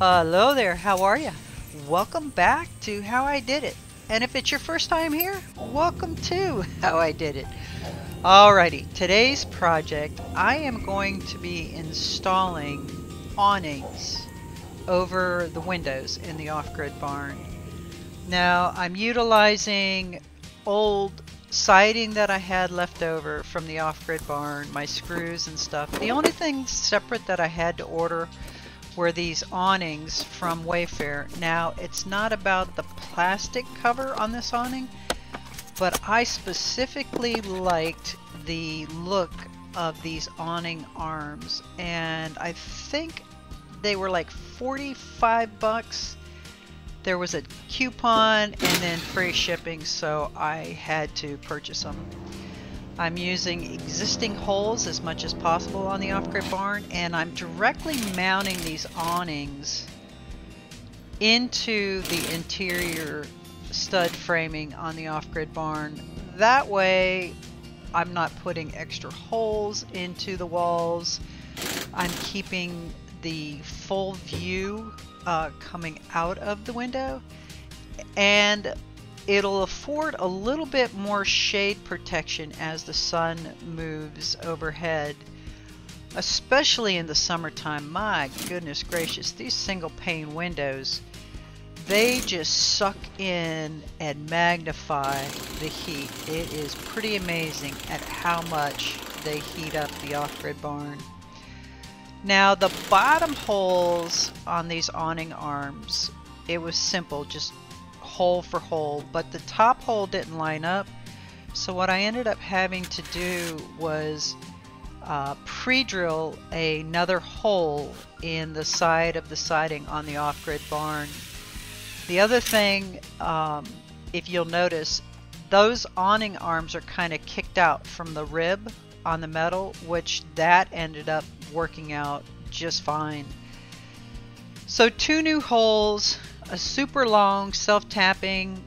Hello there, how are you? Welcome back to How I Did It. And if it's your first time here, welcome to How I Did It. Alrighty, today's project, I am going to be installing awnings over the windows in the off-grid barn. Now, I'm utilizing old siding that I had left over from the off-grid barn, my screws and stuff. The only thing separate that I had to order were these awnings from Wayfair. Now, it's not about the plastic cover on this awning, but I specifically liked the look of these awning arms, and I think they were like 45 bucks. There was a coupon and then free shipping, so I had to purchase them. I'm using existing holes as much as possible on the off-grid barn, and I'm directly mounting these awnings into the interior stud framing on the off-grid barn. That way I'm not putting extra holes into the walls. I'm keeping the full view coming out of the window, and it'll afford a little bit more shade protection as the sun moves overhead, especially in the summertime. My goodness gracious, these single pane windows, they just suck in and magnify the heat. It is pretty amazing at how much they heat up the off-grid barn. Now, the bottom holes on these awning arms, it was simple, just hole for hole, but the top hole didn't line up. So what I ended up having to do was pre-drill another hole in the side of the siding on the off-grid barn. The other thing, if you'll notice, those awning arms are kind of kicked out from the rib on the metal, which that ended up working out just fine. So two new holes, a super long self-tapping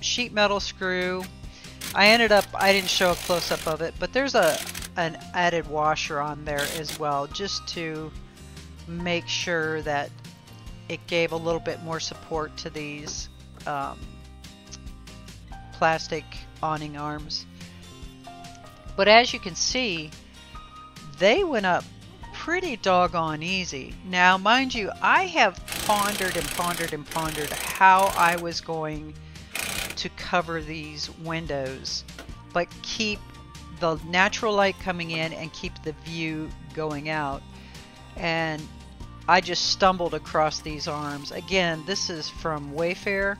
sheet metal screw. I didn't show a close-up of it, but there's an added washer on there as well, just to make sure that it gave a little bit more support to these plastic awning arms. But as you can see, they went up pretty doggone easy. Now, mind you, I have pondered and pondered and pondered how I was going to cover these windows, but keep the natural light coming in and keep the view going out. And I just stumbled across these arms. Again, this is from Wayfair.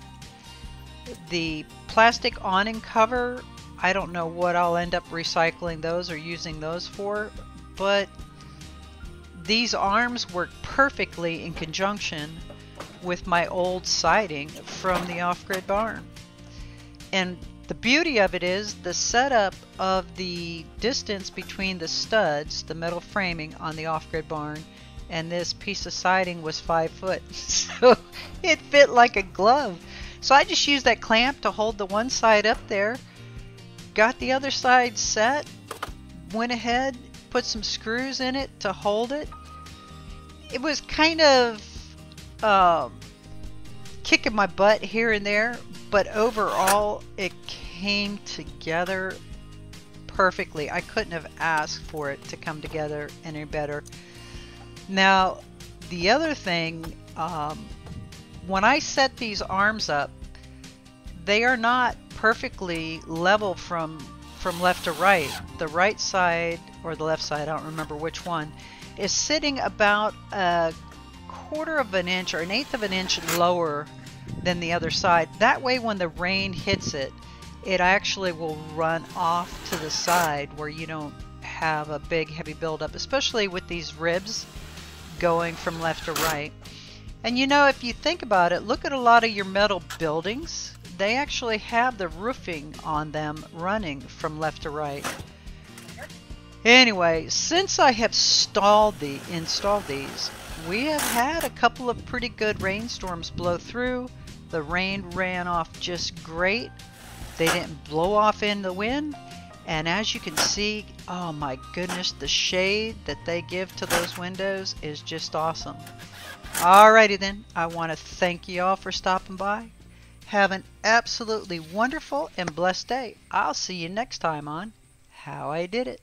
The plastic awning cover, I don't know what I'll end up recycling those or using those for, but these arms work perfectly in conjunction with my old siding from the off-grid barn. And the beauty of it is the setup of the distance between the studs, the metal framing on the off-grid barn, and this piece of siding was 5 foot. So it fit like a glove. So I just used that clamp to hold the one side up there, got the other side set, went ahead, put some screws in it to hold it. It was kind of kicking my butt here and there, but overall it came together perfectly. I couldn't have asked for it to come together any better. Now, the other thing, when I set these arms up, they are not perfectly level from left to right. The right side or the left side, I don't remember which one, is sitting about a quarter of an inch or an eighth of an inch lower than the other side. That way, when the rain hits it, it actually will run off to the side where you don't have a big heavy buildup, especially with these ribs going from left to right. And you know, if you think about it, look at a lot of your metal buildings. They actually have the roofing on them running from left to right. Anyway, since I have installed these, we have had a couple of pretty good rainstorms blow through. The rain ran off just great. They didn't blow off in the wind. And as you can see, oh my goodness, the shade that they give to those windows is just awesome. Alrighty then, I want to thank you all for stopping by. Have an absolutely wonderful and blessed day. I'll see you next time on How I Did It.